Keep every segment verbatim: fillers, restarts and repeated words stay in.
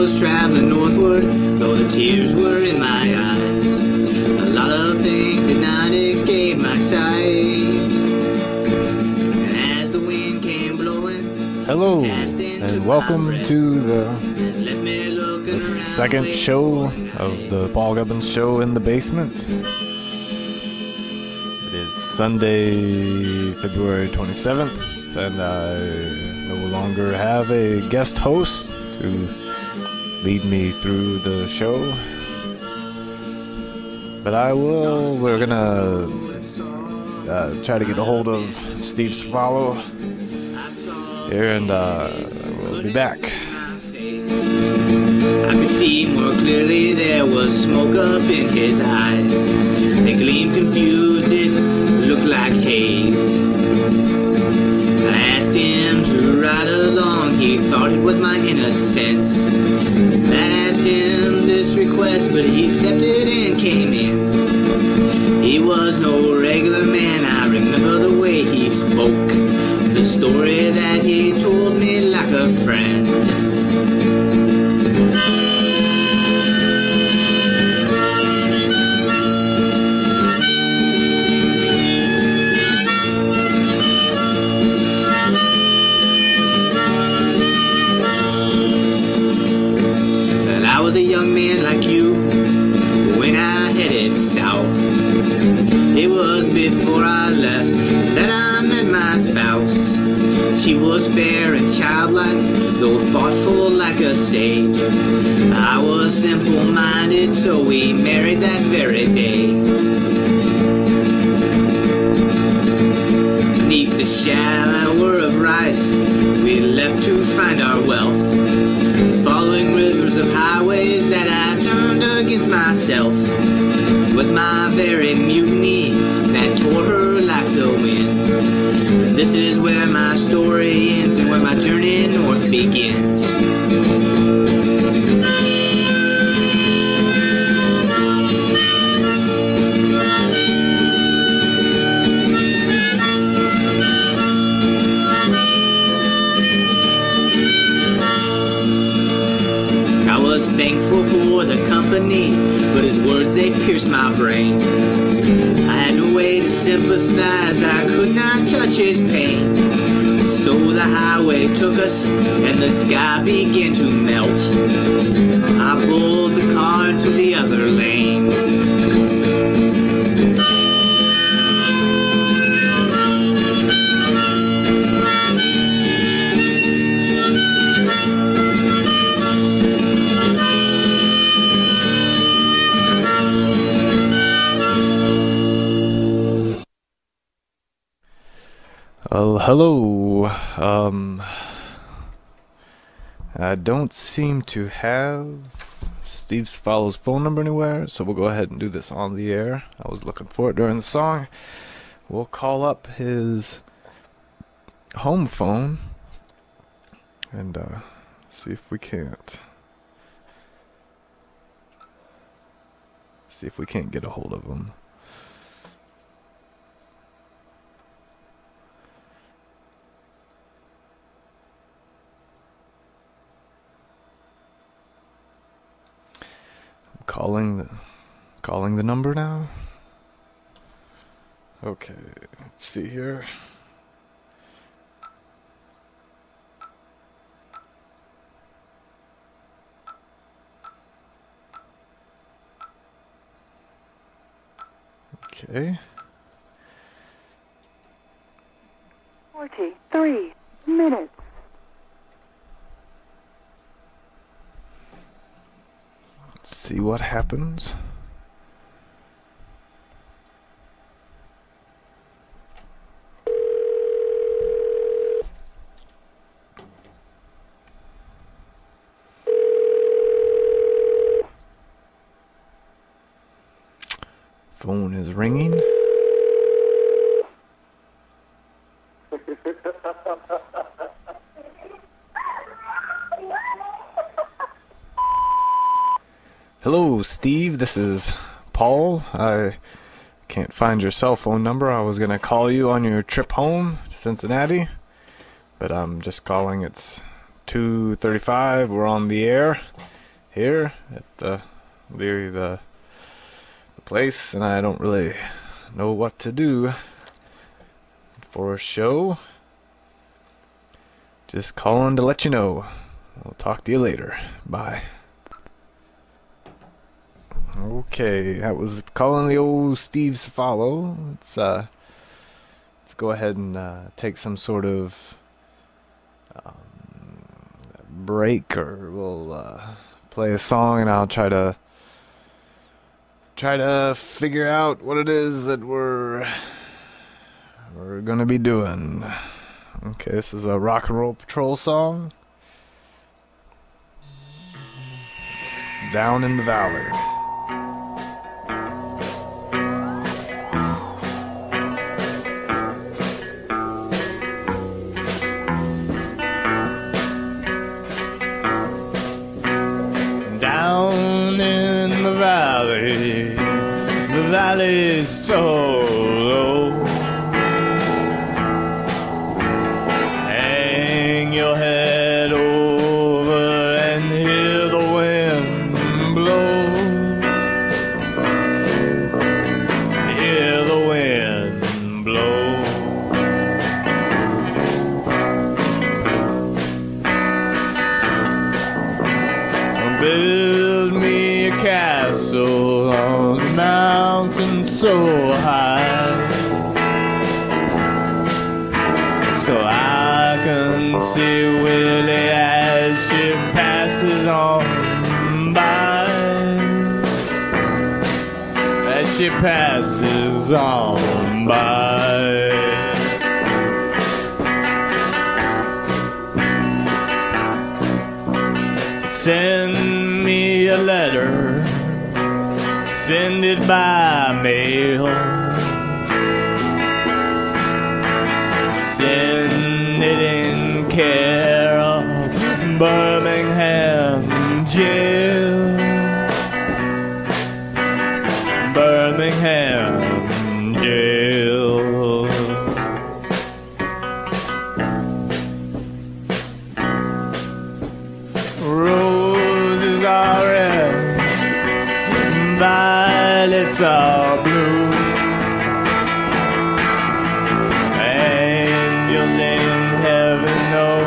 was traveling northward, though the tears were in my eyes. A lot of things did not escape my sight. As the wind came blowing. Hello, and welcome to the, the second show of the Paul Gubbins Show in the Basement. It is Sunday, February twenty-seventh, and I no longer have a guest host to lead me through the show, but I will, we're gonna uh, try to get a hold of Steve Svallo here, and uh, we'll be back. I could see more clearly, there was smoke up in his eyes. They gleamed confused, it looked like haze. I asked him to ride along, he thought it was my innocence. I asked him this request, but he accepted and came in. He was no regular man, I remember the way he spoke, the story that he told me like a friend. Was a young man like you when I headed south. It was before I left that I met my spouse. She was fair and childlike, though thoughtful like a sage. I was simple-minded, so we married that very day. Beneath the shower of rice, we left to find our wealth, following rivers of highways that I turned against myself. Was my very mutiny that tore her like the wind. This is where my story ends and where my journey north begins. Thankful for the company, but his words, they pierced my brain. I had no way to sympathize, I could not touch his pain. So the highway took us, and the sky began to melt. I pulled the car into the other lane. Uh, hello, um, I don't seem to have Steve Svallo's phone number anywhere, so we'll go ahead and do this on the air. I was looking for it during the song. We'll call up his home phone and uh, see if we can't, see if we can't get a hold of him. Calling the, calling the number now? Okay, let's see here. Okay. Forty-three minutes. See what happens. Phone is ringing. Hello, Steve. This is Paul. I can't find your cell phone number. I was going to call you on your trip home to Cincinnati, but I'm just calling. It's two thirty-five. We're on the air. here at the the, the the place, and I don't really know what to do for a show. Just calling to let you know. I'll talk to you later. Bye. Okay, that was calling the old Steve Svallo. Let's uh, let's go ahead and uh, take some sort of um, break, or we'll uh, play a song, and I'll try to try to figure out what it is that we're we're gonna be doing. Okay, this is a Rock and Roll Patrol song. Down in the Valley. Valley so low, hang your head over and hear the wind blow, hear the wind blow. Build me a castle on the mountain so high, so I can see Willie as she passes on by, as she passes on by. Send me a letter, send it by mail, send it in care of Birmingham jail, Birmingham jail. Roses are red, by violets are blue, angels in heaven know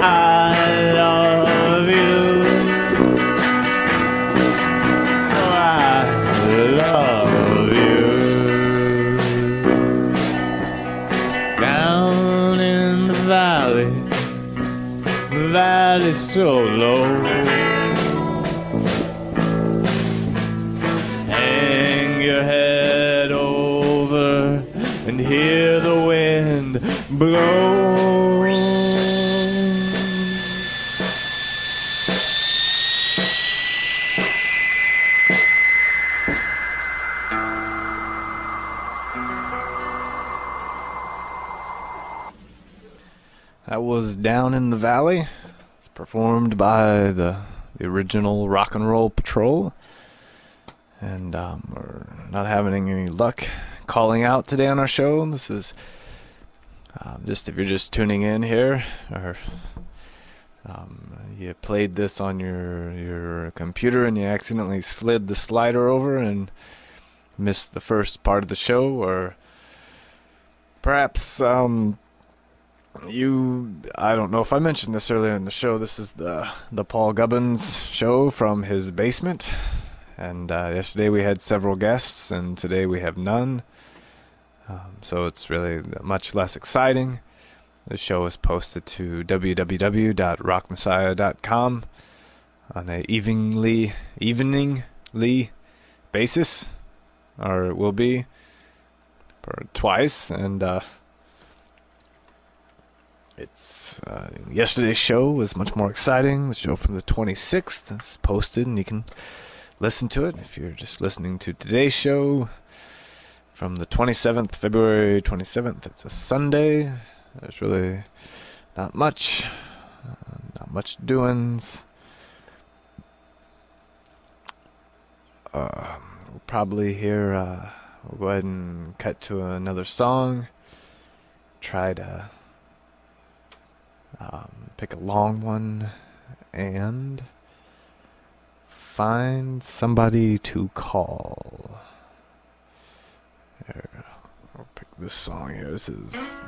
I love you, oh, I love you. Down in the valley, the valley's so low, hear the wind blow. That was Down in the Valley. It's performed by the, the original Rock and Roll Patrol. And um, we're not having any luck calling out today on our show. This is um, just if you're just tuning in here, or um, you played this on your your computer and you accidentally slid the slider over and missed the first part of the show, or perhaps um, you I don't know if I mentioned this earlier in the show. This is the the Paul Gubbins Show from his basement, and uh, yesterday we had several guests and today we have none. Um, so it's really much less exciting. The show is posted to w w w dot rock messiah dot com on a evenly, eveningly basis, or it will be for twice. And uh, it's uh, yesterday's show was much more exciting. The show from the twenty-sixth is posted, and you can listen to it. If you're just listening to today's show, from the twenty-seventh, February twenty-seventh. It's a Sunday. There's really not much, uh, not much doings. Uh, we'll probably hear, uh, we'll go ahead and cut to another song. Try to um, pick a long one, and find somebody to call. There. I'll pick this song here. This is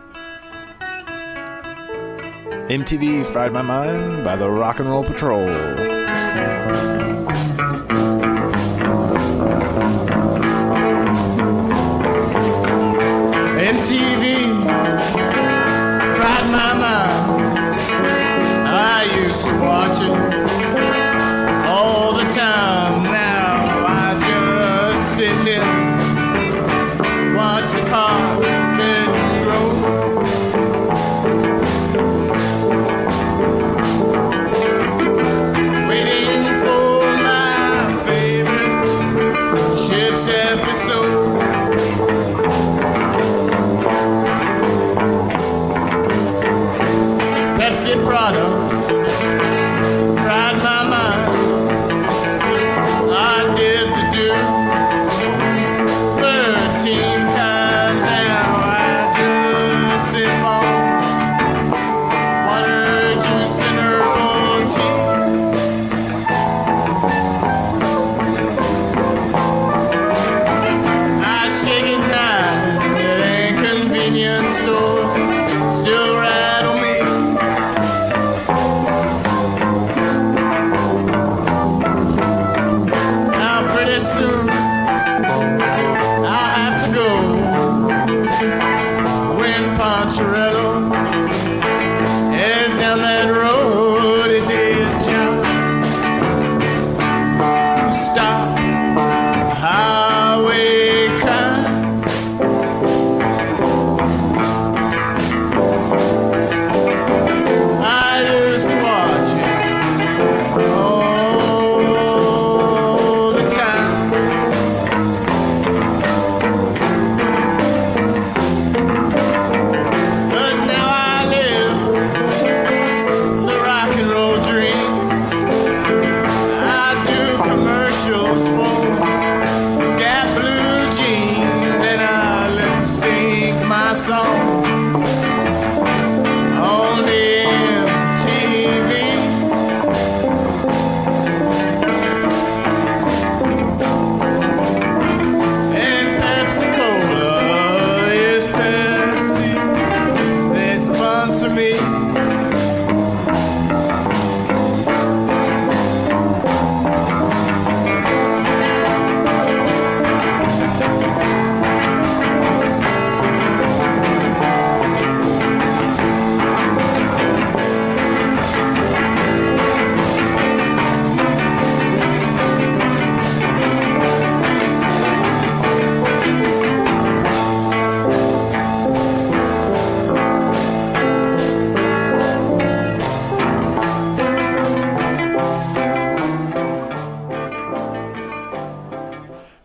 M T V Fried My Mind by the Rock and Roll Patrol. M T V fried my mind. I used to watch it all the time. Now I just sit there, watch the carpet grow, waiting for my favorite ship's episode. Products fried my mind. I did the do thirteen times now. I just sip on water, juice, and herbal tea. I shake it now at convenience stores. Still rattle me.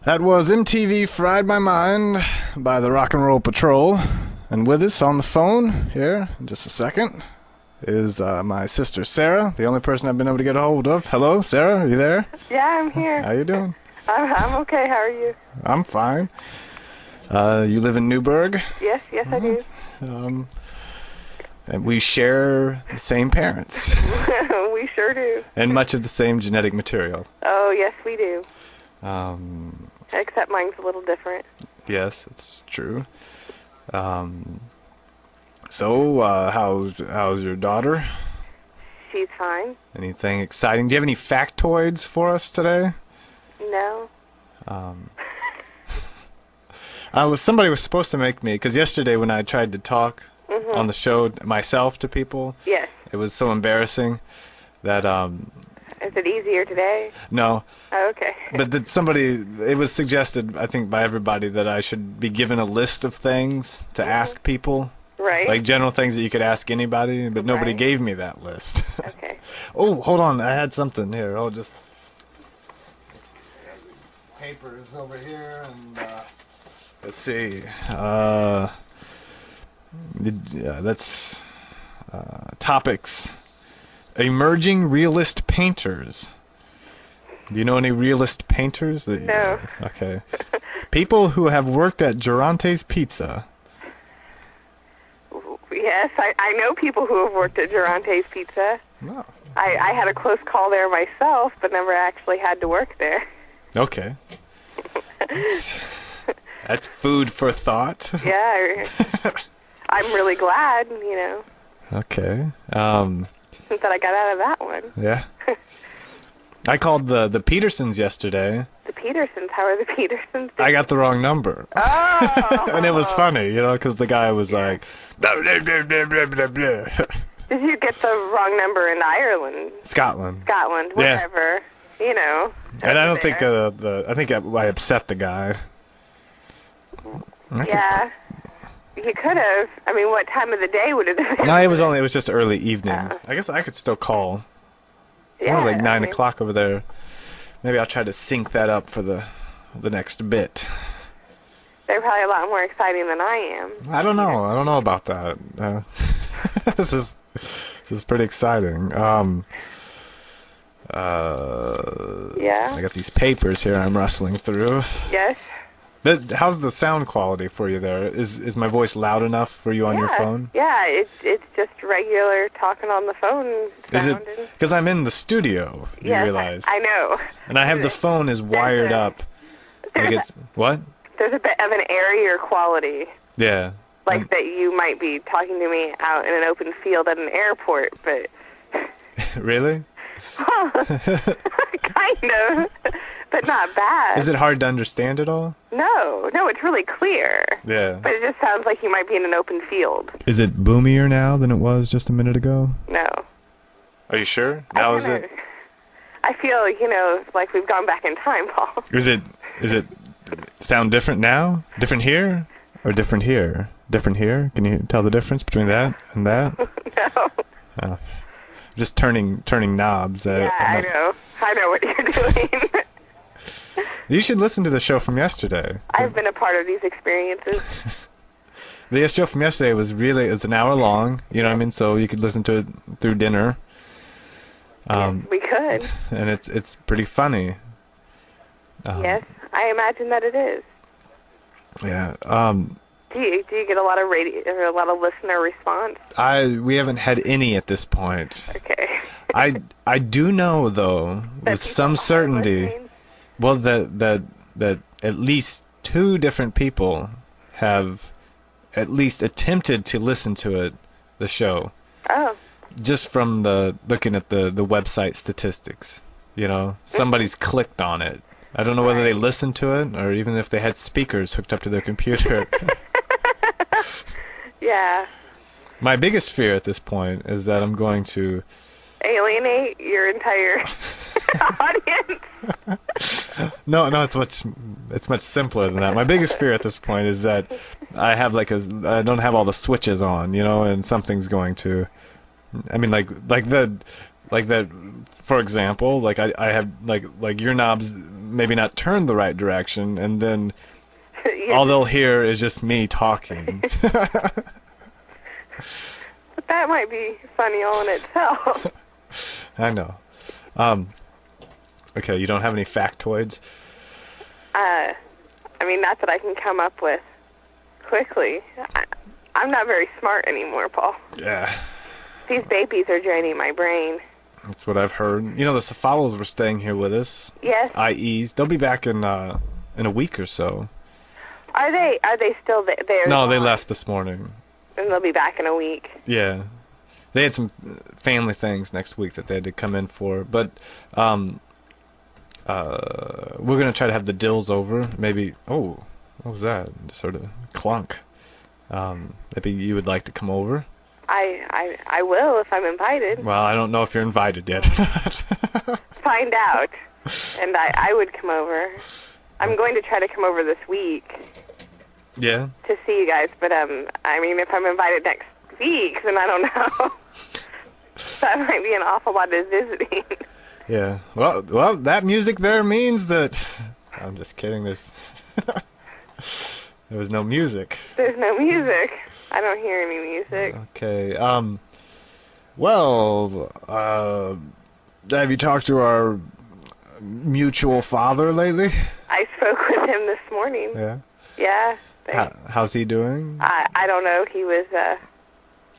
That was M T V Fried My Mind by the Rock and Roll Patrol. And with us on the phone here in just a second is uh, my sister Sarah, the only person I've been able to get a hold of. Hello, Sarah, are you there? Yeah, I'm here. How you doing? I'm, I'm okay, how are you? I'm fine. Uh, you live in Newburgh? Yes, yes, I do. Um, and we share the same parents. We sure do. And much of the same genetic material. Oh, yes, we do. Um... Except mine's a little different. Yes, it's true. Um, so, uh, how's how's your daughter? She's fine. Anything exciting? Do you have any factoids for us today? No. Um, I was somebody was supposed to make me, because yesterday when I tried to talk mm-hmm. on the show myself to people, yes, it was so embarrassing that. Um, Is it easier today? No. Oh, okay. But did somebody, it was suggested, I think, by everybody that I should be given a list of things to mm-hmm. ask people. Right. Like general things that you could ask anybody, but nobody right. gave me that list. Okay. Oh, hold on. I had something here. I'll just. Papers over here. And uh, let's see. Uh, yeah, that's uh, topics. Emerging realist painters. Do you know any realist painters? That you, no. Okay. People who have worked at Durante's Pizza. Yes, I, I know people who have worked at Durante's Pizza. No. I, I had a close call there myself, but never actually had to work there. Okay. That's, that's food for thought. Yeah. I'm really glad, you know. Okay. Um, that I got out of that one. Yeah. I called the, the Petersens yesterday. The Petersens? How are the Petersens? I got the wrong number. Oh. And it was funny, you know, because the guy was like, blah, blah, blah, blah, blah, blah, blah. Did you get the wrong number in Ireland? Scotland. Scotland, whatever. Yeah. You know. And I don't there. think uh, the I think I, I upset the guy. I yeah, could... you could have. I mean, what time of the day would it have been? No, it was only it was just early evening. Uh, I guess I could still call. Yeah, only like nine I mean, o'clock over there. Maybe I'll try to sync that up for the the next bit. They're probably a lot more exciting than I am. I don't know. I don't know about that. Uh, this is. This is pretty exciting. Um, uh, yeah. I got these papers here I'm rustling through. Yes. But how's the sound quality for you there? Is is my voice loud enough for you on yeah. your phone? Yeah, it's it's just regular talking on the phone sound. Is it? Because I'm in the studio, you yes, realize. I, I know. And I have the phone is wired a, up. Like it's, what? There's a bit of an airier quality. Yeah. Like um, that you might be talking to me out in an open field at an airport, but... Really? Well, kind of, but not bad. Is it hard to understand at all? No, no, it's really clear. Yeah. But it just sounds like you might be in an open field. Is it boomier now than it was just a minute ago? No. Are you sure? Now is it? I feel, you know, like we've gone back in time, Paul. Is it, is it sound different now? Different here? Or different here? Different here? Can you tell the difference between that and that? No. Oh. Just turning turning knobs. I, yeah, I know. I know what you're doing. You should listen to the show from yesterday. I've been a part of these experiences. The show from yesterday was really, it was an hour long, you know what I mean? So you could listen to it through dinner. Um, yes, we could. And it's, it's pretty funny. Um, yes, I imagine that it is. Yeah. Um... Do you, do you get a lot of radio, or a lot of listener response? I we haven't had any at this point. Okay. I I do know though that with some certainty, listening? well that that that at least two different people have at least attempted to listen to it, the show. Oh. Just from the looking at the the website statistics, you know, somebody's clicked on it. I don't know whether they listened to it or even if they had speakers hooked up to their computer. Yeah. My biggest fear at this point is that I'm going to alienate your entire audience. No, no, it's much, it's much simpler than that. My biggest fear at this point is that I have like a, I don't have all the switches on, you know, and something's going to, I mean, like, like the, like that, for example, like I, I have like, like your knobs maybe not turned the right direction, and then. Yes. All they'll hear is just me talking. But that might be funny all in itself. I know. Um, okay, you don't have any factoids? Uh, I mean, not that I can come up with quickly. I, I'm not very smart anymore, Paul. Yeah. These babies are draining my brain. That's what I've heard. You know, the Svallos were staying here with us. Yes. I Es. They'll be back in uh, in a week or so. Are they? Are they still there? No, they left this morning. And they'll be back in a week. Yeah, they had some family things next week that they had to come in for. But um, uh, we're gonna try to have the Dills over. Maybe. Oh, what was that? Just sort of clunk. Um, maybe you would like to come over. I I I will if I'm invited. Well, I don't know if you're invited yet. Find out, and I I would come over. I'm going to try to come over this week. Yeah. To see you guys, but um, I mean, if I'm invited next week, then I don't know. That might be an awful lot of visiting. Yeah. Well, well, that music there means that. I'm just kidding. There's there was no music. There's no music. I don't hear any music. Okay. Um. Well, uh, have you talked to our mutual father lately? I spoke with him this morning. Yeah? Yeah. How, how's he doing? I, I don't know. He was uh,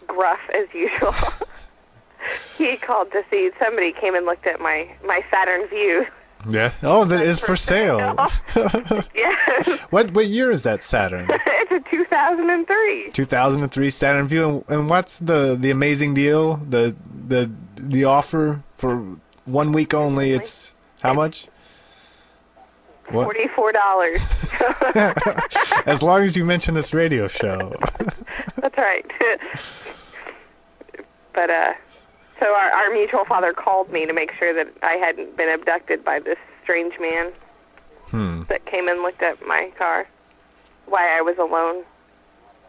gruff as usual. he called to see, somebody came and looked at my, my Saturn Vue. Yeah. Oh, that is for sale. Yes. What what year is that Saturn? It's a two thousand three. two thousand three Saturn Vue, and, and what's the the amazing deal? The the the offer for one week only. It's how much? forty-four dollars. As long as you mention this radio show. That's right. But uh. So our, our mutual father called me to make sure that I hadn't been abducted by this strange man hmm. that came and looked at my car while I was alone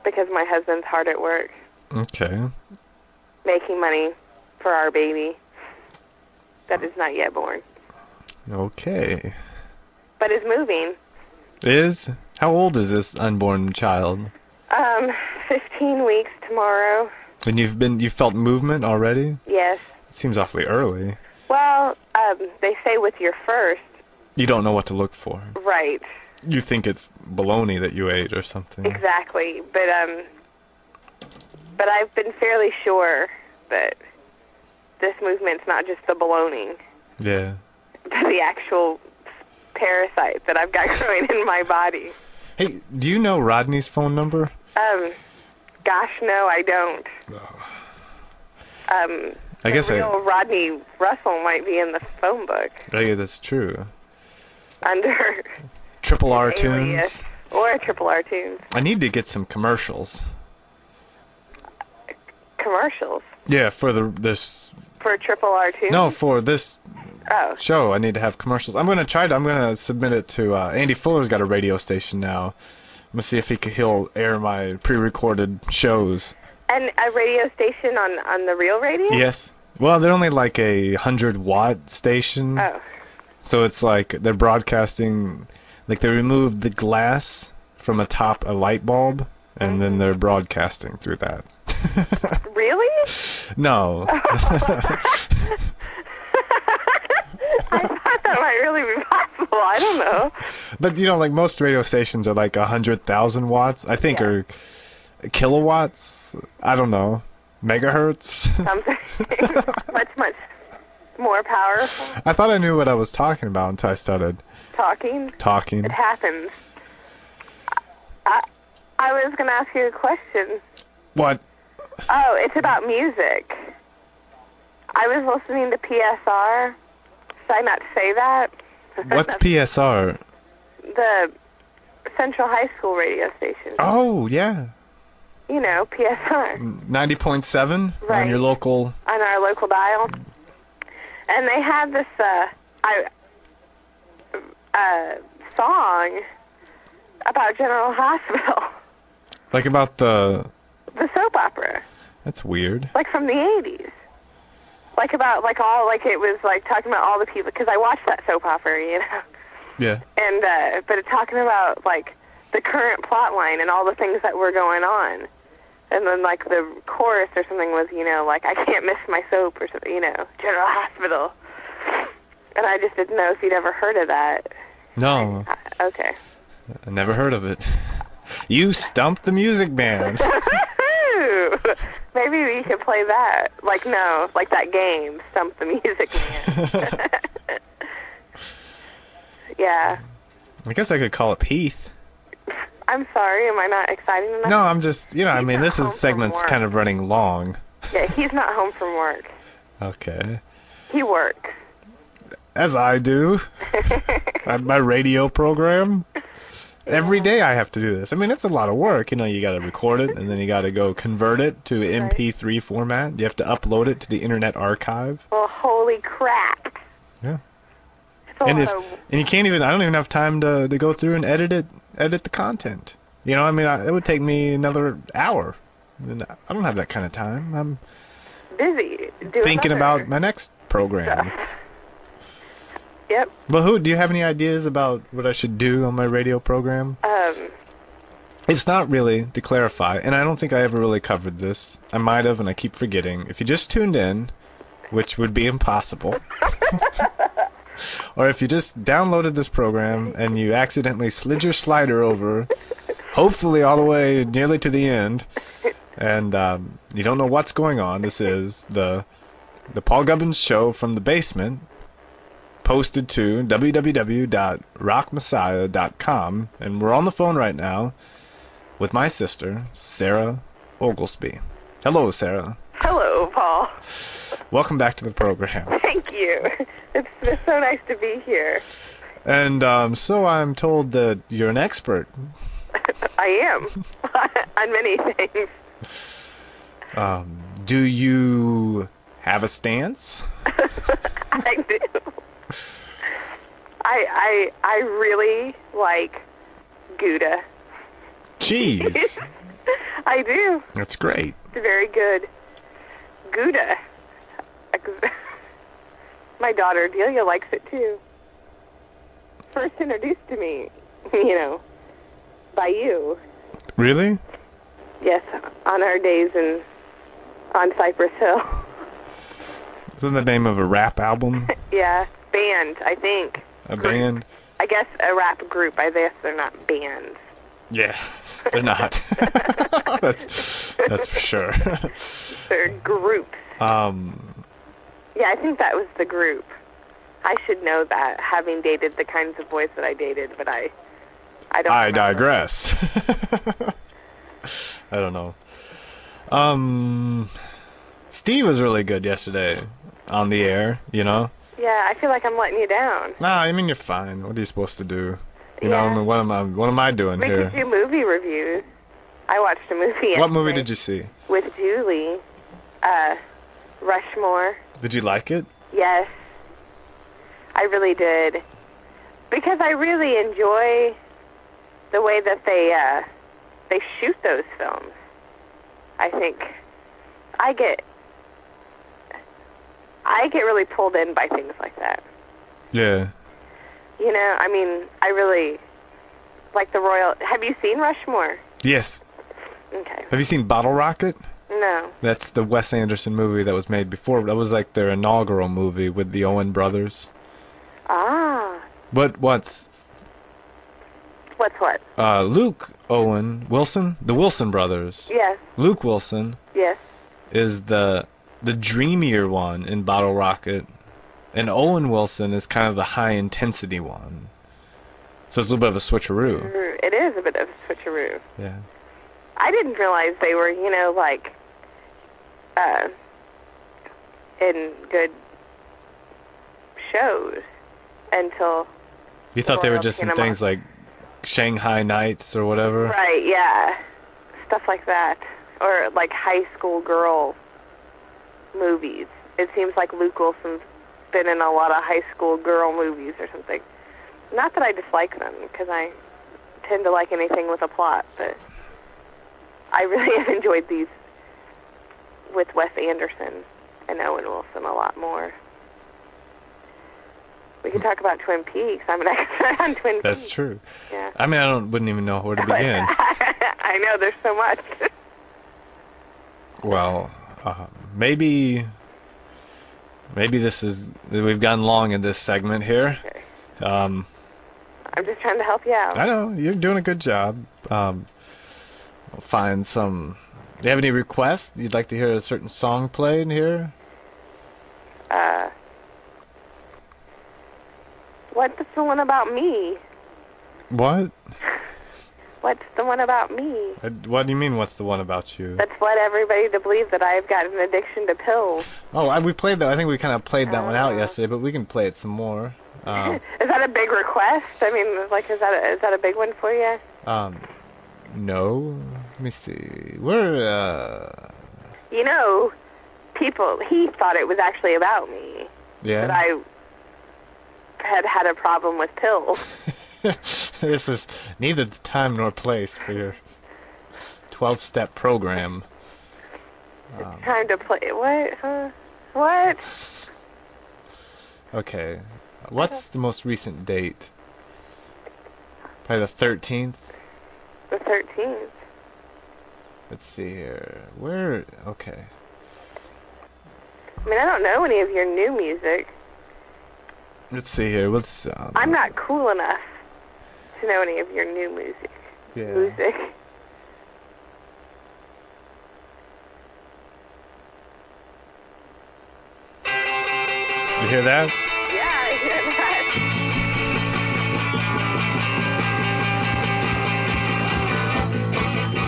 because my husband's hard at work. Okay. Making money for our baby that is not yet born. Okay. But is moving. Is? How old is this unborn child? Um, fifteen weeks tomorrow. And you've been, you felt movement already? Yes. It seems awfully early. Well, um, they say with your first. You don't know what to look for. Right. You think it's bologna that you ate or something. Exactly, but um, but I've been fairly sure that this movement's not just the bologna. Yeah. But the actual parasite that I've got growing in my body. Hey, do you know Rodney's phone number? Um. Gosh, no, I don't. Oh. Um, I guess real I, Rodney Russell might be in the phone book. Yeah, that's true. Under Triple R Tunes or Triple R Tunes. I need to get some commercials. Commercials. Yeah, for the this. For Triple R Tunes. No, for this. Oh. Show, I need to have commercials. I'm gonna try to. I'm gonna submit it to uh, Andy Fuller's got a radio station now. I'm going to see if he can, he'll air my pre-recorded shows. And a radio station on, on the real radio? Yes. Well, they're only like a hundred watt station. Oh. So it's like they're broadcasting, like they removed the glass from atop a light bulb, and then they're broadcasting through that. Really? No. Oh. I thought that might really be possible. I don't know. But, you know, like most radio stations are like a hundred thousand watts, I think, yeah. Or kilowatts. I don't know. Megahertz. Something. Much, much more powerful. I thought I knew what I was talking about until I started. Talking? Talking. It happens. I, I was going to ask you a question. What? Oh, it's about music. I was listening to P S R. Did I not say that? What's P S R? The Central High School radio station. Oh, yeah. You know, P S R. ninety point seven right. On your local... On our local dial. And they had this uh, I, uh, song about General Hospital. Like about the... The soap opera. That's weird. Like from the eighties. Like about, like all, like it was like talking about all the people, because I watched that soap opera, you know? Yeah. And, uh, but it's talking about like the current plot line and all the things that were going on. And then like the chorus or something was, you know, like, I can't miss my soap or something, you know, General Hospital. And I just didn't know if you'd ever heard of that. No. I, okay. I never heard of it. You stumped the music band. Maybe we could play that. Like, no, like that game, Stump the Music Man. Yeah. I guess I could call it Heath. I'm sorry, am I not exciting enough? No, I'm just, you know, he's I mean, this is segment's kind of running long. Yeah, he's not home from work. Okay. He works. As I do. At my radio program. Every day I have to do this. I mean, it's a lot of work. You know, you got to record it, and then you got to go convert it to M P three format. You have to upload it to the Internet Archive. Well, holy crap. Yeah. And, if, of... and you can't even, I don't even have time to, to go through and edit it, edit the content. You know, I mean, I, it would take me another hour. I don't have that kind of time. I'm busy do thinking about my next program. Stuff. Yep. But who, do you have any ideas about what I should do on my radio program? Um, it's not really, to clarify, and I don't think I ever really covered this. I might have, and I keep forgetting. If you just tuned in, which would be impossible, or if you just downloaded this program and you accidentally slid your slider over, hopefully all the way nearly to the end, and um, you don't know what's going on, this is the The Paul Gubbins Show from the Basement, posted to w w w dot rock messiah dot com, and we're on the phone right now with my sister, Sarah Oglesby. Hello, Sarah. Hello, Paul. Welcome back to the program. Thank you. It's, it's so nice to be here. And um, so I'm told that you're an expert. I am, on many things. Um, do you have a stance? I do. I, I, I really like Gouda. Cheese. I do. That's great. It's very good. Gouda. My daughter Delia likes it too. First introduced to me, you know, by you. Really? Yes, on our days in on Cypress Hill. Is that the name of a rap album? Yeah, band, I think. A group. Band? I guess a rap group. I guess they're not bands. Yeah, they're not. that's that's for sure. They're groups. Um, yeah, I think that was the group. I should know that, having dated the kinds of boys that I dated, but I, I don't. I remember. Digress. I don't know. Um, Steve was really good yesterday on the air. You know. Yeah, I feel like I'm letting you down. Nah, I mean you're fine. What are you supposed to do? You yeah. know, I mean, what am I? What am I doing we here? We could do movie reviews. I watched a movie. Yesterday. What movie did you see? With Julie, uh, Rushmore. Did you like it? Yes, I really did, because I really enjoy the way that they uh, they shoot those films. I think I get I get really pulled in by things like that. Yeah. You know, I mean, I really like the Royal... Have you seen Rushmore? Yes. Okay. Have you seen Bottle Rocket? No. That's the Wes Anderson movie that was made before. That was like their inaugural movie with the Owen brothers. Ah. But what's... What's what? Uh, Luke Owen Wilson? The Wilson brothers. Yes. Luke Wilson. Yes. Is the, the dreamier one in Bottle Rocket. And Owen Wilson is kind of the high-intensity one. So it's a little bit of a switcheroo. It is a bit of a switcheroo. Yeah. I didn't realize they were, you know, like, uh, in good shows until... You thought they were just in things like Shanghai Nights or whatever? Right, yeah. Stuff like that. Or, like, high school girl movies. It seems like Luke Wilson's been in a lot of high school girl movies or something. Not that I dislike them, because I tend to like anything with a plot, but I really have enjoyed these with Wes Anderson and Owen Wilson a lot more. We could talk about Twin Peaks. I'm an expert on Twin Peaks. That's true. Yeah. I mean, I don't, wouldn't even know where to begin. I know, there's so much. Well, uh, maybe... Maybe this is... We've gone long in this segment here. Okay. Um, I'm just trying to help you out. I know. You're doing a good job. Um, we'll find some... Do you have any requests? You'd like to hear a certain song played here? Uh, what's the one about me? What? What's the one about me? What do you mean, what's the one about you? That's led everybody to believe that I've got an addiction to pills. Oh, I, we played that. I think we kind of played that uh, one out yesterday, but we can play it some more. Um, is that a big request? I mean, like, is that a, is that a big one for you? Um, no. Let me see. We're, uh... You know, people, he thought it was actually about me. Yeah? That I had had a problem with pills. This is neither the time nor place for your twelve-step program. It's um, time to play. What? Huh? What? Okay. What's the most recent date? Probably the thirteenth. The thirteenth. Let's see here. Where? Okay. I mean, I don't know any of your new music. Let's see here. What's? Um, I'm not cool enough to know any of your new music. Yeah. Music. You hear that? Yeah, I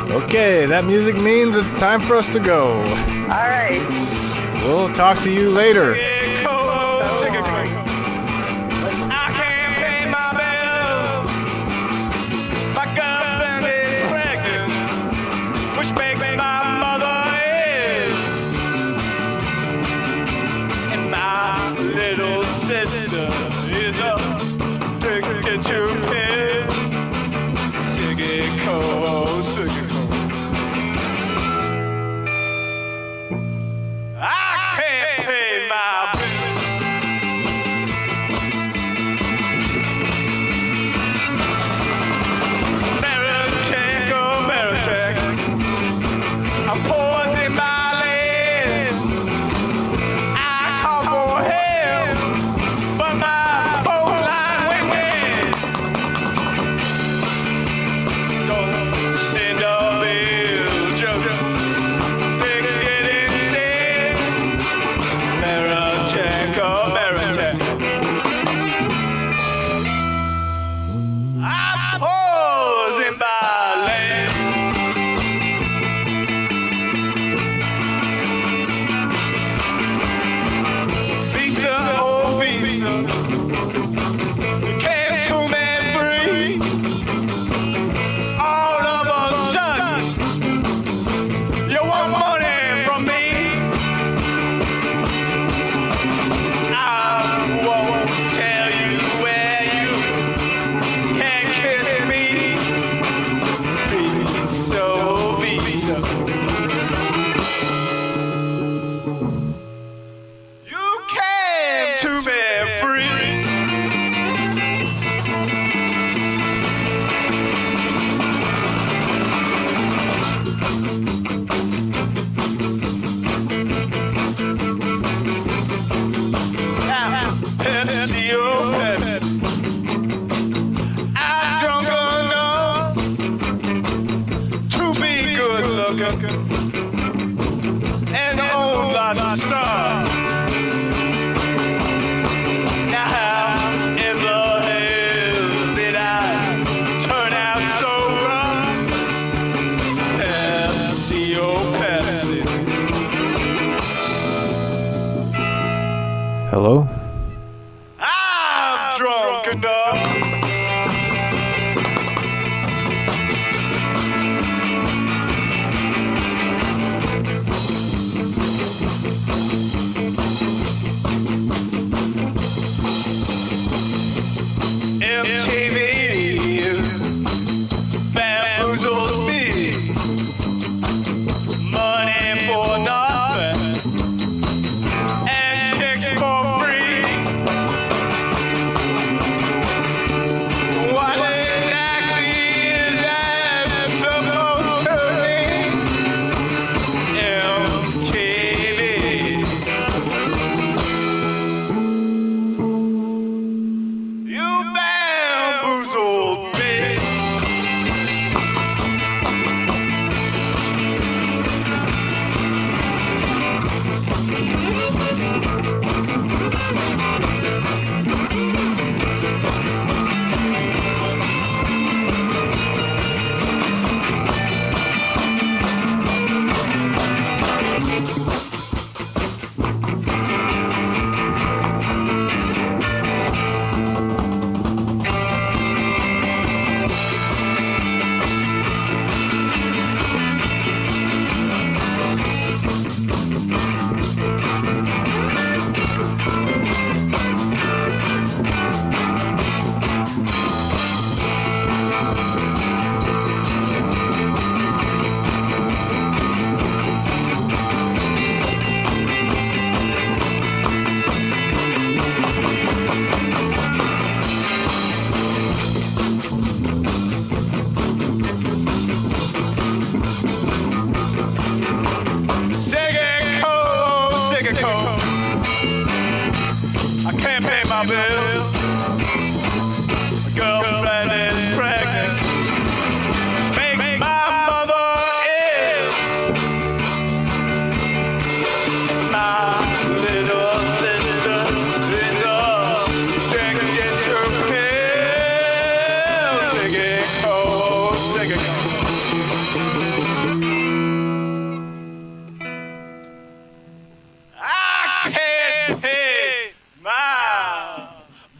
hear that. Okay, that music means it's time for us to go. All right. We'll talk to you later.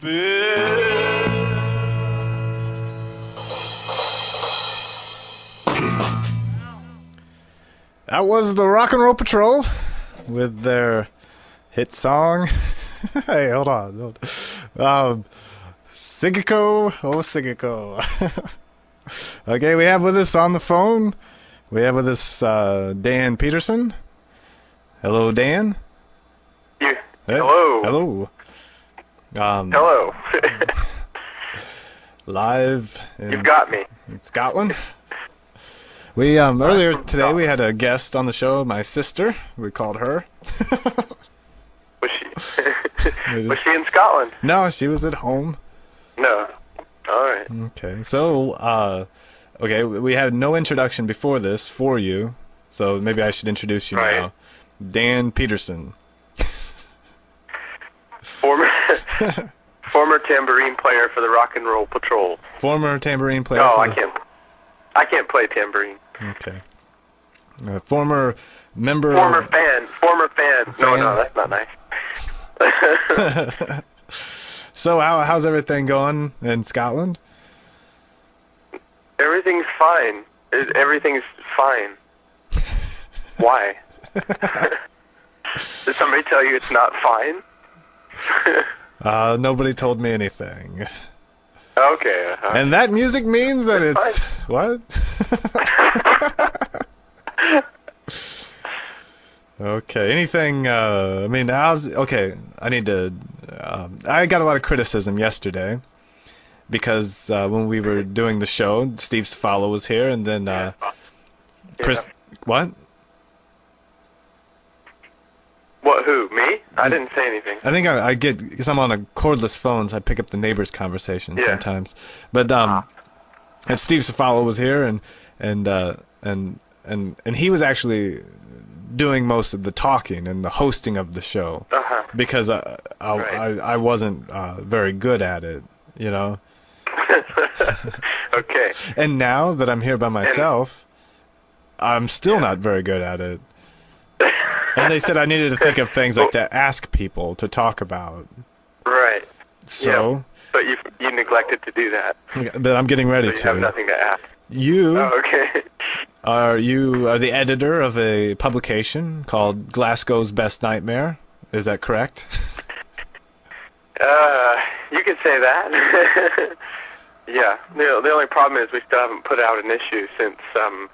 That was the Rock and Roll Patrol with their hit song. Hey, hold on. Hold on. Um, Sigiko, oh Sigiko. Okay, we have with us on the phone, we have with us uh, Dan Petersen. Hello, Dan. Yeah. Hey. Hello. Hello. Um, Hello. Live. In You've got me. In Scotland. We um, earlier today we had a guest on the show. My sister. We called her. Was she? just, was she in Scotland? No, she was at home. No. All right. Okay. So, uh, okay, we had no introduction before this for you, so maybe I should introduce you right. now. Dan Petersen. Former, former tambourine player for the Rock and Roll Patrol. Former tambourine player. No, for I the... can't. I can't play tambourine. Okay. Uh, former member. Former of... fan. Former fan. fan. No, no, that's not nice. So, how how's everything going in Scotland? Everything's fine. It, everything's fine. Why? Did somebody tell you it's not fine? uh, nobody told me anything. Okay. Uh-huh. And that music means that it's... What? Okay, anything... Uh, I mean, how's... Okay, I need to... Uh, I got a lot of criticism yesterday because uh, when we were doing the show, Steve Svallo was here, and then uh, Chris... Yeah. What? What, who? Me? I didn't say anything. I think I, I get, because I'm on a cordless phone, so I pick up the neighbor's conversation yeah. sometimes. But um, ah. and Steve Svallo was here, and and uh, and and and he was actually doing most of the talking and the hosting of the show uh-huh. because I I, right. I I wasn't uh, very good at it, you know. Okay. And now that I'm here by myself, and, I'm still yeah. not very good at it. And they said I needed to think of things like well, to ask people to talk about. Right. So. Yep. But you you neglected to do that. But I'm getting ready so you to. You have nothing to ask. You. Oh, okay. Are you are the editor of a publication called Glasgow's Best Nightmare? Is that correct? Uh, you could say that. Yeah. The the only problem is we still haven't put out an issue since um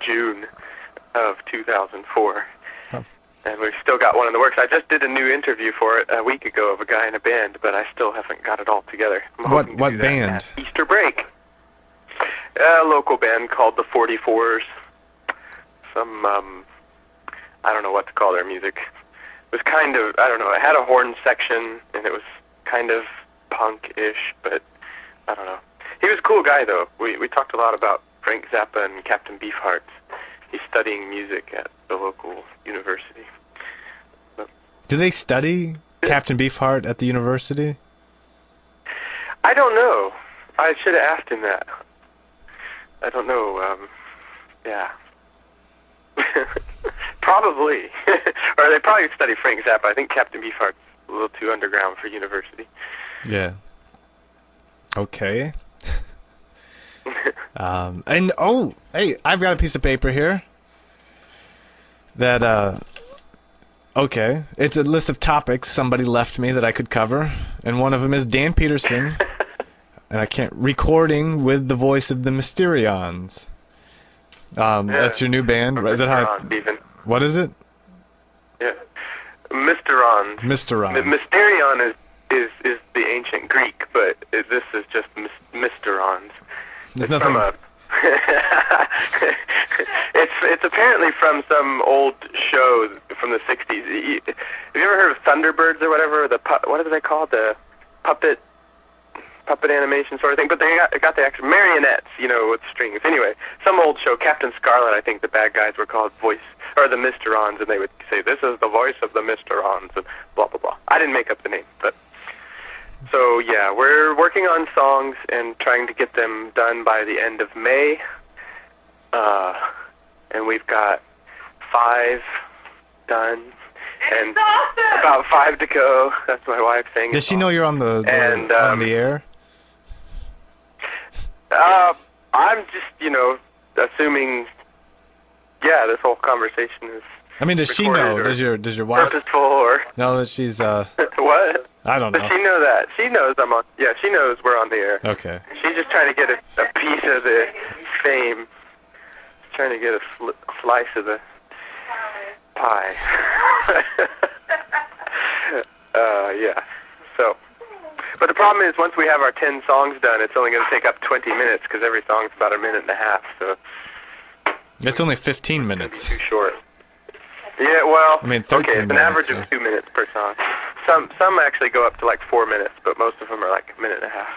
June of two thousand four. And we've still got one in the works. I just did a new interview for it a week ago of a guy in a band, but I still haven't got it all together. I'm what what to band? Easter break. A local band called the forty-fours. Some, um, I don't know what to call their music. It was kind of, I don't know, it had a horn section, and it was kind of punk-ish, but I don't know. He was a cool guy, though. We, we talked a lot about Frank Zappa and Captain Beefheart. He's studying music at the local university. But do they study Captain Beefheart at the university? I don't know. I should have asked him that. I don't know. Um, yeah. Probably. Or they probably study Frank Zappa. I think Captain Beefheart's a little too underground for university. Yeah. Okay. Um, and oh, hey, I've got a piece of paper here that, uh, okay, it's a list of topics somebody left me that I could cover, and one of them is Dan Petersen, and I can't, recording with the Voice of the Mysterons. Um, yeah. That's your new band, or is it how, even. What is it? Yeah, Mysterons. Mysterons. The Mysterion is, is, is the ancient Greek, but this is just Mysterons. There's it's nothing. From a, it's it's apparently from some old show from the sixties. You, have you ever heard of Thunderbirds or whatever? The what are they called? The puppet puppet animation sort of thing. But they got, they got the actual marionettes, you know, with strings. Anyway, some old show, Captain Scarlet. I think the bad guys were called Voice or the Mysterons, and they would say, "This is the voice of the Mysterons," and blah blah blah. I didn't make up the name, but. So, yeah, we're working on songs and trying to get them done by the end of May. Uh, and we've got five done. and awesome. About five to go. That's my wife saying. Does she know you're on the, the and, um, on the air? Uh, I'm just, you know, assuming. Yeah, this whole conversation is. I mean, does she know? Does your does your wife or know that she's uh? What? I don't know. Does she know that? She knows I'm on. Yeah, she knows we're on the air. Okay. She's just trying to get a, a piece of the fame. She's trying to get a, sl a slice of the pie. uh, yeah. So, but the problem is, once we have our ten songs done, it's only going to take up twenty minutes because every song's about a minute and a half. So. It's only fifteen minutes. Too short. Yeah, well, I mean, thirteen okay, it's an minutes, average yeah. of two minutes per song. Some some actually go up to like four minutes, but most of them are like a minute and a half.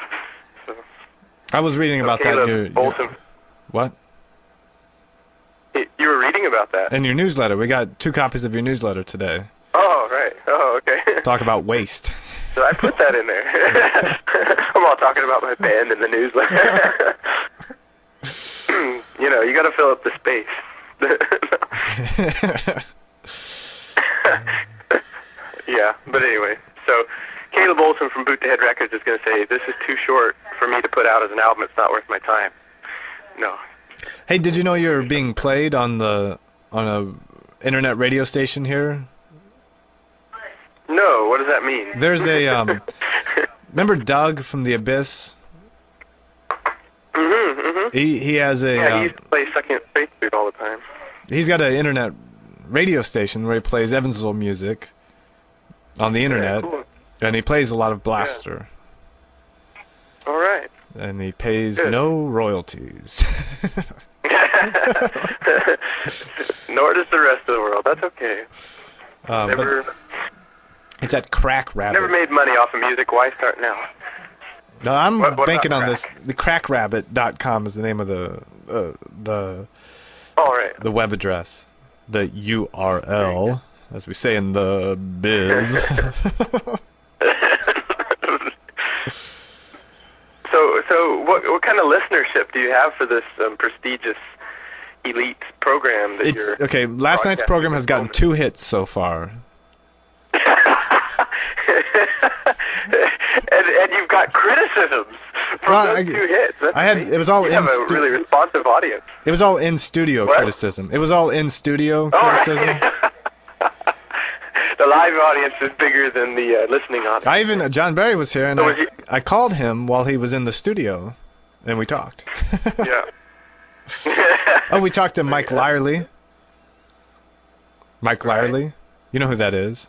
So. I was reading so about Caleb that new. Olson, new what? It, you were reading about that in your newsletter. We got two copies of your newsletter today. Oh right. Oh okay. Talk about waste. So I put that in there. I'm all talking about my band in the newsletter. You know, you got to fill up the space. Yeah, but anyway, so Caleb Olson from Boot to Head Records is going to say, this is too short for me to put out as an album. It's not worth my time. No. Hey, did you know you're being played on the on a internet radio station here? No, what does that mean? There's a, um, remember Doug from The Abyss? Mm-hmm, mm-hmm. He, he has a... Yeah, he used to play second Facebook all the time. He's got an internet radio station where he plays Evansville music. On the internet, yeah, cool. And he plays a lot of Blaster. Yeah. All right. And he pays Good. no royalties. Nor does the rest of the world. That's okay. Um, never. It's that Crack Rabbit. Never made money off of music. Why start now? No, I'm what, what banking on this. The crack rabbit dot com is the name of the uh, the. All right. The web address, the U R L. As we say in the biz. so, so what what kind of listenership do you have for this um, prestigious elite program? That it's, you're okay. Last night's program has gotten two hits so far. and and you've got criticisms from well, those I, two hits. That's I had amazing. It was all you in have a really responsive audience. It was all in studio what? criticism. It was all in studio all criticism. Right. The live audience is bigger than the uh, listening audience. I even uh, John Barry was here, and so I, was I called him while he was in the studio, and we talked. Yeah. Oh, we talked to Mike Lyerly. Mike right. Lyerly, you know who that is?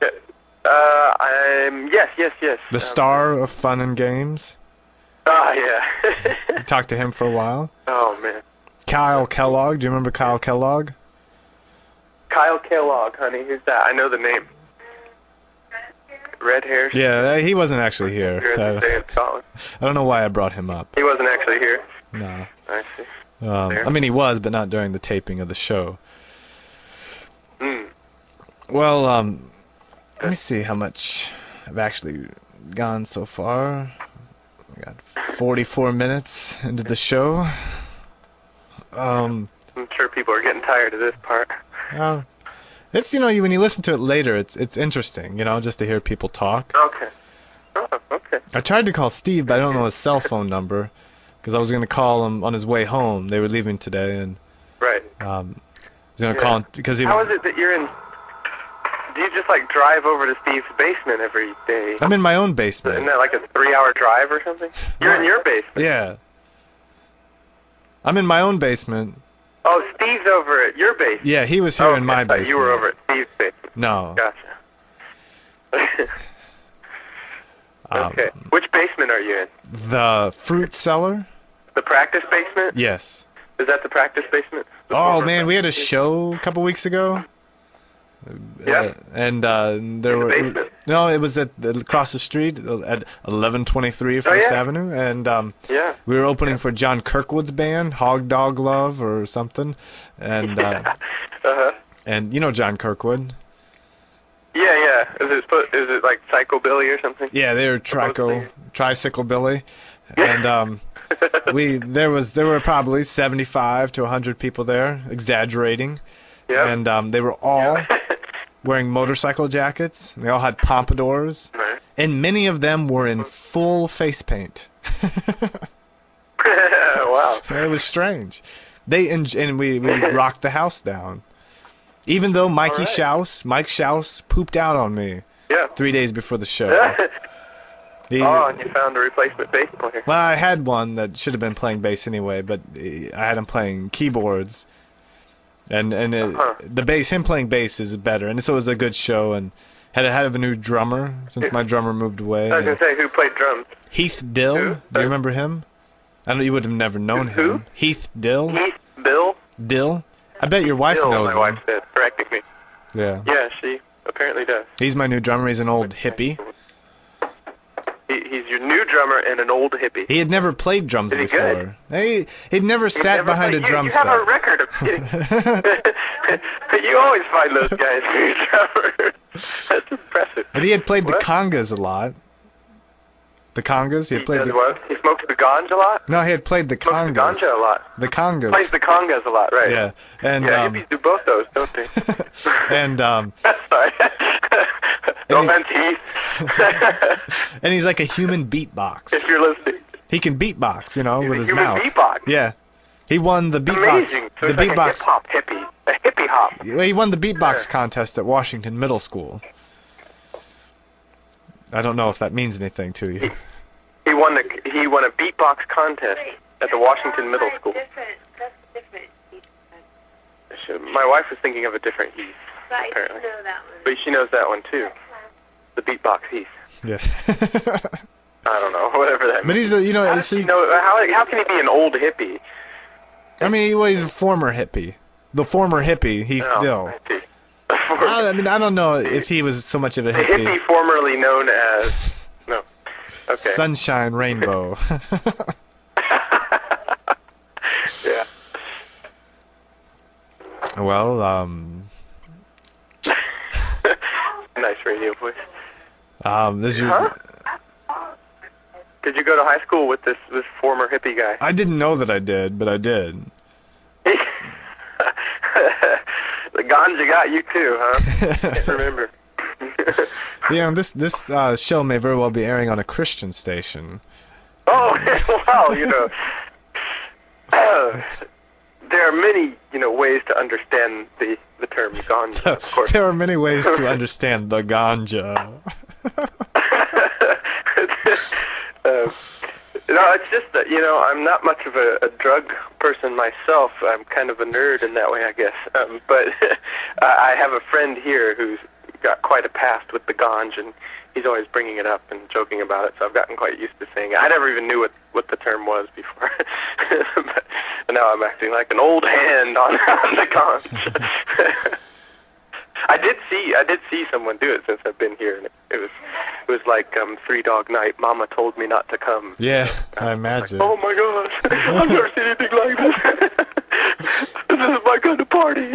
Uh, I'm yes, yes, yes. The um, star of Fun and Games. Ah, oh, yeah. Talked to him for a while. Oh man. Kyle Kellogg, do you remember Kyle Kellogg? Kyle Kellogg, honey, who's that? I know the name. Red hair. Yeah, he wasn't actually here. I, I don't know why I brought him up. He wasn't actually here. No. I see. Um, I mean, he was, but not during the taping of the show. Mm. Well, um, let me see how much I've actually gone so far. I got forty-four minutes into the show. Um, I'm sure people are getting tired of this part. Uh, it's, you know, when you listen to it later, it's it's interesting, you know, just to hear people talk. Okay. Oh, okay. I tried to call Steve, but I don't know his cell phone number, because I was going to call him on his way home. They were leaving today, and right. Um, I was going to yeah. call him because he. How was, is it that you're in? Do you just like drive over to Steve's basement every day? I'm in my own basement. Isn't that like a three-hour drive or something? You're in your basement. Yeah. I'm in my own basement. Oh, Steve's over at your basement. Yeah, he was here oh, in my basement. You were over at Steve's basement. No. Gotcha. Okay. Um, which basement are you in? The fruit cellar. The practice basement? Yes. Is that the practice basement? The oh, man, we had a show a couple weeks ago. Yeah. Uh, and uh, there in were... The basement. No, it was at across the street at eleven twenty-three First oh, yeah. Avenue, and um, yeah. we were opening yeah. for John Kirkwood's band, Hog Dog Love or something, and yeah. uh, uh-huh. and you know John Kirkwood. Yeah, yeah. Is it is it like psychobilly or something? Yeah, they were trico tricycle billy, and um, we there was there were probably seventy-five to a hundred people there, exaggerating, yeah. and um, they were all. Yeah. wearing motorcycle jackets. They all had pompadours. Right. And many of them were in full face paint. Wow. It was strange. They en And we, we rocked the house down. Even though Mikey right. Schaus, Mike Schaus pooped out on me yeah. three days before the show. The, oh, and you found a replacement bass player. Well, I had one that should have been playing bass anyway, but I had him playing keyboards. And and it, uh-huh. the bass, him playing bass is better. And so it was a good show. And had a, had a new drummer since who, my drummer moved away. I was going to say, who played drums? Heath Dill. Who? Do you remember him? I don't. You would have never known who? him. Heath Dill. Heath Bill. Dill. I bet your wife Dill, knows my him. My wife said, correcting me. Yeah. Yeah, she apparently does. He's my new drummer. He's an old hippie. He's your new drummer and an old hippie. He had never played drums Is he before. Good? He he'd never He's sat never behind played. a you, drum you set. You have a record of kidding. You always find those guys new drummers. That's impressive. But he had played what? the congas a lot. The congas? He had played he the what? He smoked the ganj a lot? No, he had played the congas. Smoked the ganja a lot. The congas. He plays the congas a lot, right? Yeah. And yeah, um, hippies do both those, don't they? and um sorry. No offense, Heath. And he's like a human beatbox. If you're listening. He can beatbox, you know, he's with his human mouth. Beatbox. Yeah. He won the beatbox. Amazing. So the beatbox like hip-hop hippie. A hippie hop. He won the beatbox yeah. contest at Washington Middle School. I don't know if that means anything to you. He, he won the he won a beatbox contest at the Washington Middle School. That's different. My wife was thinking of a different Heath, apparently. I know that one. But she knows that one too. The beatbox Heath. Yeah. I don't know, whatever that means. But he's a, you know, how, so you, no, how how can he be an old hippie? I mean, well, he's a former hippie. The former hippie Heath Dill. Oh, I mean, I don't know if he was so much of a hippie. The hippie formerly known as no, okay. Sunshine Rainbow. Yeah. Well, um, nice radio voice. Um, this is. Huh? Did you go to high school with this this former hippie guy? I didn't know that I did, but I did. The ganja got you too, huh? Can't remember. You know, this this uh, show may very well be airing on a Christian station. Oh, well, you know, uh, there are many, you know, ways to understand the the term ganja. Of course, there are many ways to understand the ganja. uh, No, it's just that, you know, I'm not much of a, a drug person myself. I'm kind of a nerd in that way, I guess. Um, but I have a friend here who's got quite a past with the ganj, and he's always bringing it up and joking about it, so I've gotten quite used to saying it. I never even knew what, what the term was before. But now I'm acting like an old hand on, on the ganj. I did see I did see someone do it since I've been here, and it, it was it was like um, Three Dog Night. Mama told me not to come. Yeah, I, I imagine. Like, oh my gosh, I've never seen anything like this. This is my kind of party.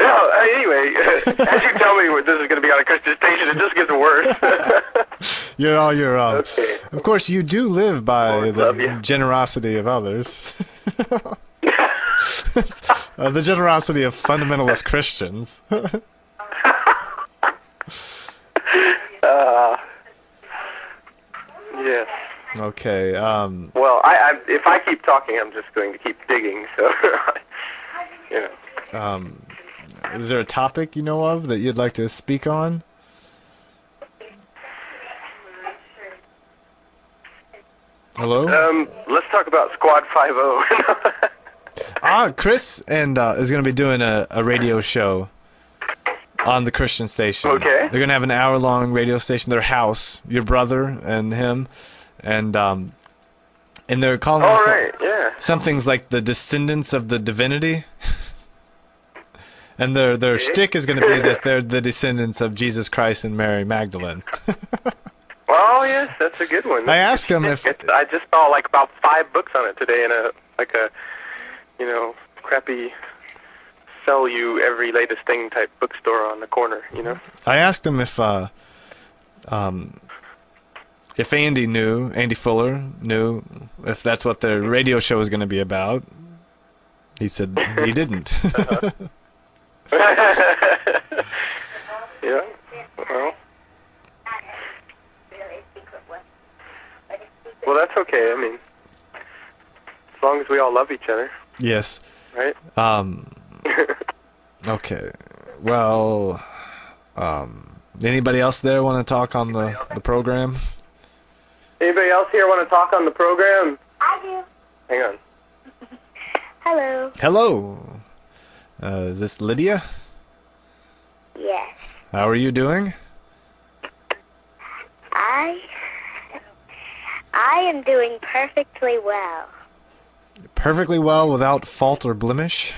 No, anyway, as you tell me this is going to be on a Christian station, it just gets worse. You're all your own. Okay. Of course, you do live by oh, the generosity of others. Uh, the generosity of fundamentalist Christians. uh, yes. Okay. Um, well, I, I, if I keep talking, I'm just going to keep digging. So, you know. Um, is there a topic you know of that you'd like to speak on? Hello. Um, let's talk about Squad Five O. Ah, Chris and uh, is going to be doing a, a radio show on the Christian station. Okay. They're going to have an hour-long radio station. Their house, your brother and him, and um, and they're calling All right, some, yeah. something's like the Descendants of the Divinity, and their their shtick is going to be that they're the descendants of Jesus Christ and Mary Magdalene. Oh yes, that's a good one. That's I asked him if it's, I just saw like about five books on it today in a like a. you know, crappy sell you every latest thing type bookstore on the corner, you know? I asked him if, uh, um, if Andy knew, Andy Fuller knew if that's what their radio show was going to be about. He said he didn't. Uh-huh. that's okay. I mean, as long as we all love each other. Yes. Right? Um, okay. Well, um, anybody else there want to talk on the, the program? Anybody else here want to talk on the program? I do. Hang on. Hello. Hello. Uh, is this Lydia? Yes. How are you doing? I... I am doing perfectly well. Perfectly well without fault or blemish?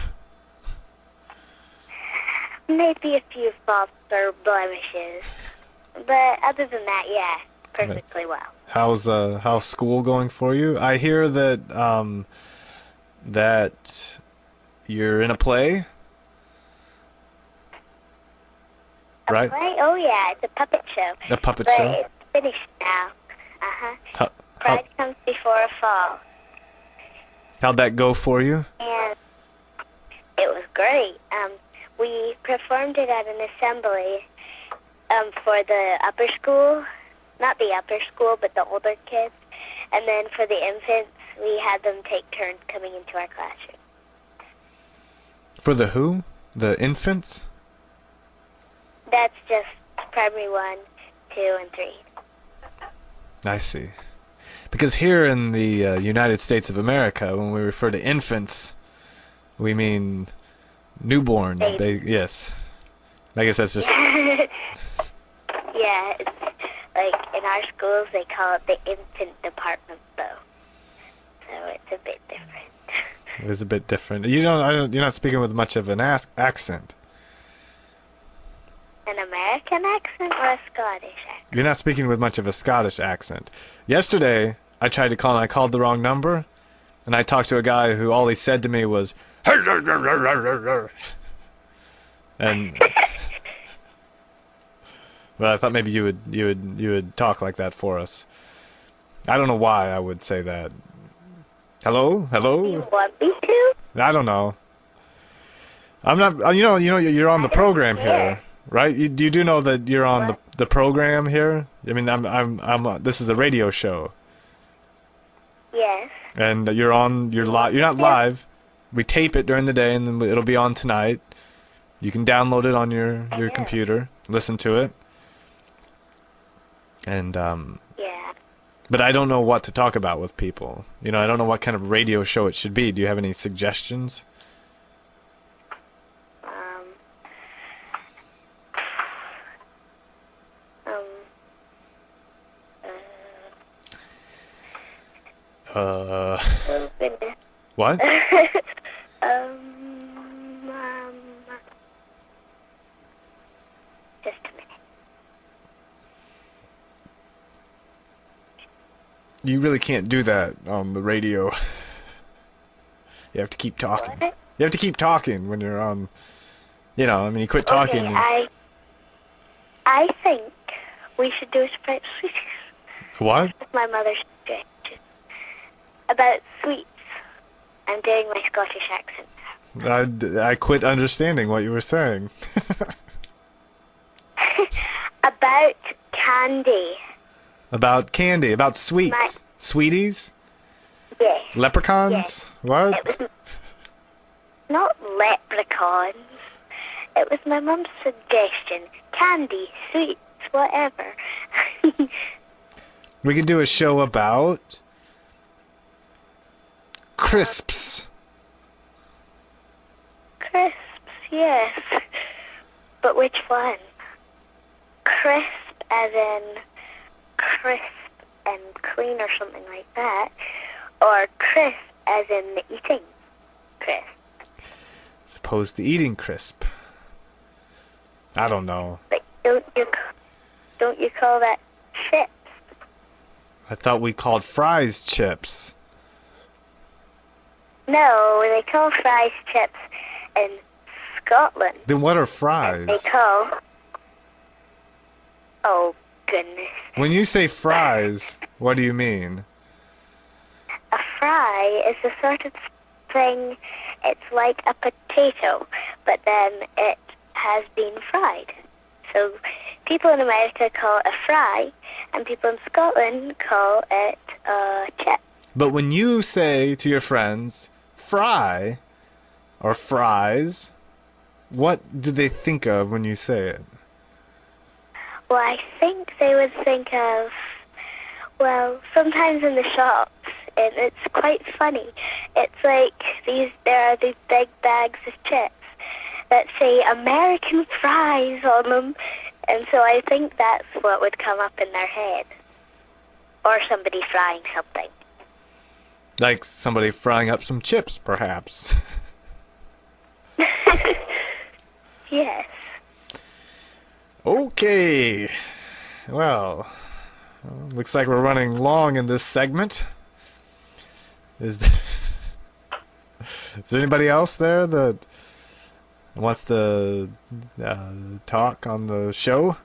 Maybe a few faults or blemishes. But other than that, yeah, perfectly well. How's, uh, how's school going for you? I hear that, um, that you're in a play? A right? play? Oh, yeah, it's a puppet show. A puppet but show? It's finished now. Uh-huh. How, how, Pride comes before a fall. How'd that go for you? And it was great. Um, we performed it at an assembly um, for the upper school. Not the upper school, but the older kids. And then for the infants, we had them take turns coming into our classroom. For the who? The infants? That's just primary one, two, and three. I see. Because here in the uh, United States of America, when we refer to infants, we mean newborns. Baby. They, yes. I guess that's just... Yeah, it's like in our schools, they call it the infant department, though. So it's a bit different. It is a bit different. You don't, I don't, you're not speaking with much of an as accent. An American accent or a Scottish accent? You're not speaking with much of a Scottish accent. Yesterday, I tried to call and I called the wrong number, and I talked to a guy who all he said to me was, and well, I thought maybe you would you would you would talk like that for us. I don't know why I would say that. Hello, hello. You want me to? I don't know. I'm not. You know, you know, you're on the program here. Right? You, you do know that you're on the, the program here? I mean, I'm, I'm, I'm, uh, this is a radio show. Yes. And you're on, you're live, you're not live. We tape it during the day and then it'll be on tonight. You can download it on your, your yes. computer, listen to it. And, um... yeah. But I don't know what to talk about with people. You know, I don't know what kind of radio show it should be. Do you have any suggestions? Uh, oh, goodness. What? um, um, just a minute. You really can't do that on the radio. You have to keep talking. What? You have to keep talking when you're on, you know, I mean, you quit talking. Okay, and... I, I think we should do a surprise. What? With my mother's day. About sweets. I'm doing my Scottish accent now. I, I quit understanding what you were saying. About candy. About candy. About sweets. My, Sweeties? Yes. Leprechauns? Yes. What? It was, not leprechauns. It was my mum's suggestion. Candy, sweets, whatever. We could do a show about... crisps. Crisps, yes. But which one? Crisp as in crisp and clean or something like that, or crisp as in eating crisp? As opposed to eating crisp. I don't know. But don't you, don't you call that chips? I thought we called fries chips. No, they call fries chips in Scotland. Then what are fries? They call... oh, goodness. When you say fries, what do you mean? A fry is the sort of thing, it's like a potato, but then it has been fried. So people in America call it a fry, and people in Scotland call it a chip. But when you say to your friends, fry, or fries, what do they think of when you say it? Well, I think they would think of, well, sometimes in the shops, and it's quite funny. It's like these. there are these big bags of chips that say American fries on them, and so I think that's what would come up in their head. Or somebody frying something. Like somebody frying up some chips, perhaps. Yes. Okay. Well, looks like we're running long in this segment. Is there, is there anybody else there that wants to uh, talk on the show?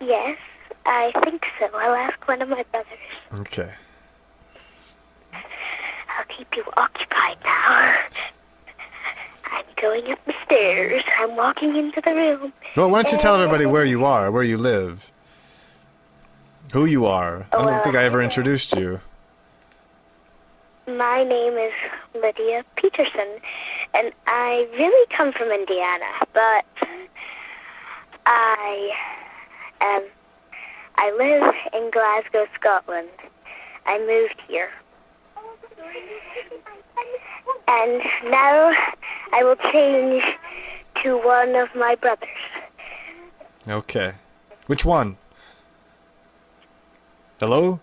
Yes, I think so. I'll ask one of my brothers. Okay. I'll keep you occupied now. I'm going up the stairs. I'm walking into the room. Well, why don't you tell everybody where you are, where you live, who you are. I don't think I ever introduced you. My name is Lydia Peterson, and I really come from Indiana, but I um, I live in Glasgow, Scotland. I moved here. And now I will change to one of my brothers. Okay. Which one? Hello?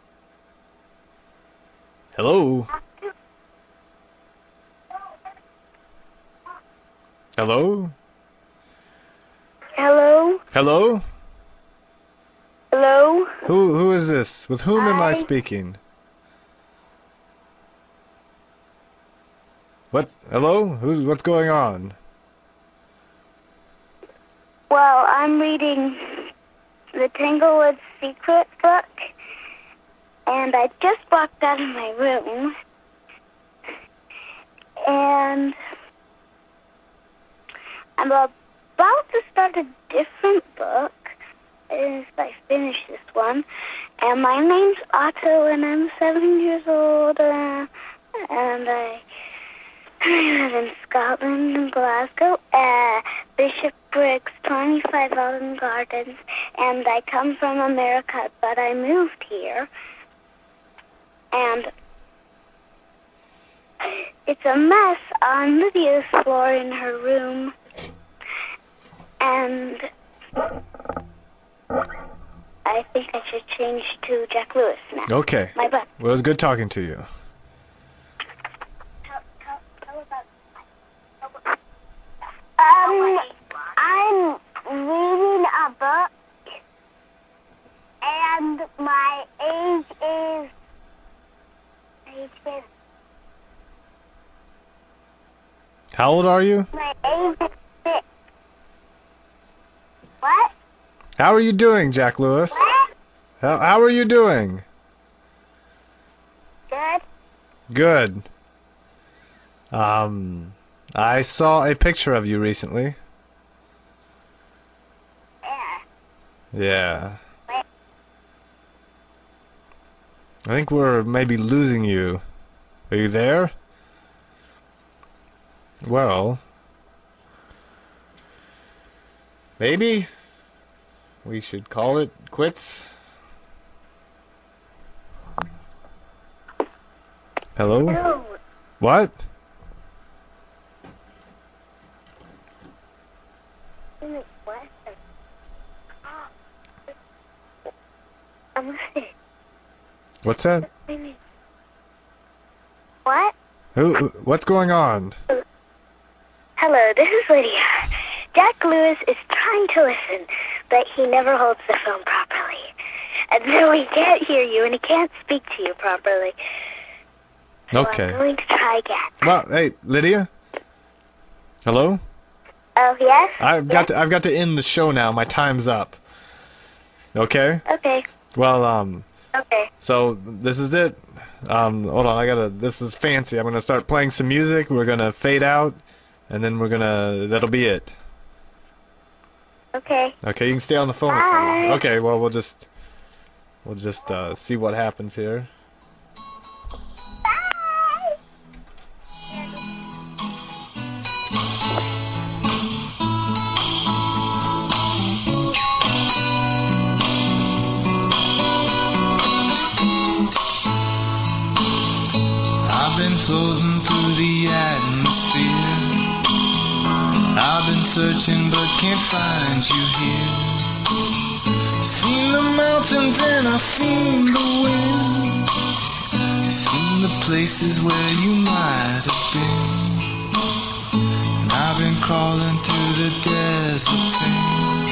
Hello? Hello? Hello? Hello? Hello? Who who is this? With whom Hi. am I speaking? What's hello? Who's what's going on? Well, I'm reading the Tanglewood Secret book, and I just walked out of my room, and I'm about to start a different book as I finish this one. And my name's Otto, and I'm seven years old, uh, and I live in Scotland and Glasgow, uh, Bishopbriggs, twenty-five Elm Gardens, and I come from America, but I moved here. And it's a mess on Lydia's floor in her room. And I think I should change to Jack Lewis now. Okay. My butt. Well, it was good talking to you. Um, I'm reading a book, and my age is... How old are you? My age is six. What? How are you doing, Jack Lewis? What? How, how are you doing? Good. Good. Um, I saw a picture of you recently. Yeah. Yeah. I think we're maybe losing you. Are you there? Well, maybe we should call it quits. Hello? Hello. What? I'm sick. What's that? What? Who, who, what's going on? Hello, this is Lydia. Jack Lewis is trying to listen, but he never holds the phone properly. And so he can't hear you, and he can't speak to you properly. So okay. I'm going to try again. Well, hey, Lydia? Hello? Oh, yes? I've, yes? Got to, I've got to end the show now. My time's up. Okay? Okay. Well, um... Okay. So this is it. Um, hold on, I gotta. This is fancy. I'm gonna start playing some music. We're gonna fade out, and then we're gonna. That'll be it. Okay. Okay, you can stay on the phone Bye. for a while. Okay, well, we'll just we'll just uh, see what happens here. Floating through the atmosphere, I've been searching but can't find you here. Seen the mountains and I've seen the wind, seen the places where you might have been. And I've been crawling through the desert sand,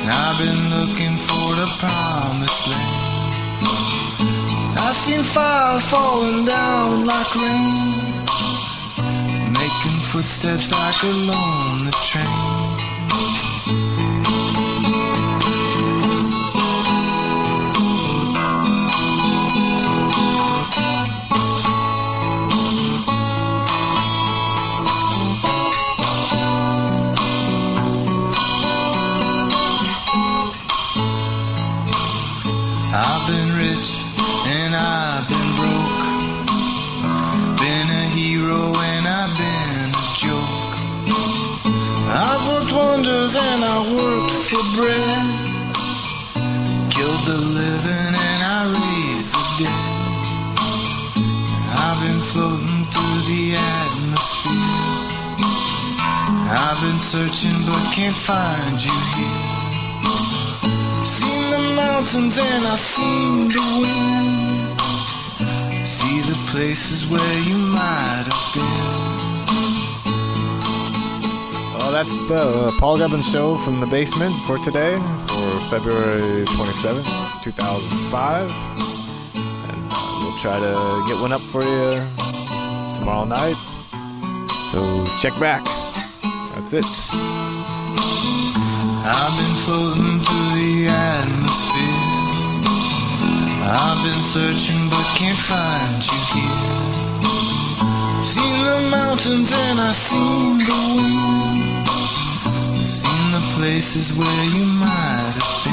and I've been looking for the promised land. I've seen fire falling down like rain, making footsteps like a lonely train. I've been rich and I've been broke, been a hero and I've been a joke. I've worked wonders and I worked for bread, killed the living and I raised the dead. I've been floating through the atmosphere, I've been searching but can't find you here. Seen the mountains and I've seen the wind, see the places where you might have been. Well, that's the uh, Paul Gubbins Show from the basement for today, for February twenty-seventh, two thousand five. And uh, we'll try to get one up for you tomorrow night. So check back. That's it. I've been floating through the atmosphere, I've been searching but can't find you here. Seen the mountains and I've seen the wind, seen the places where you might have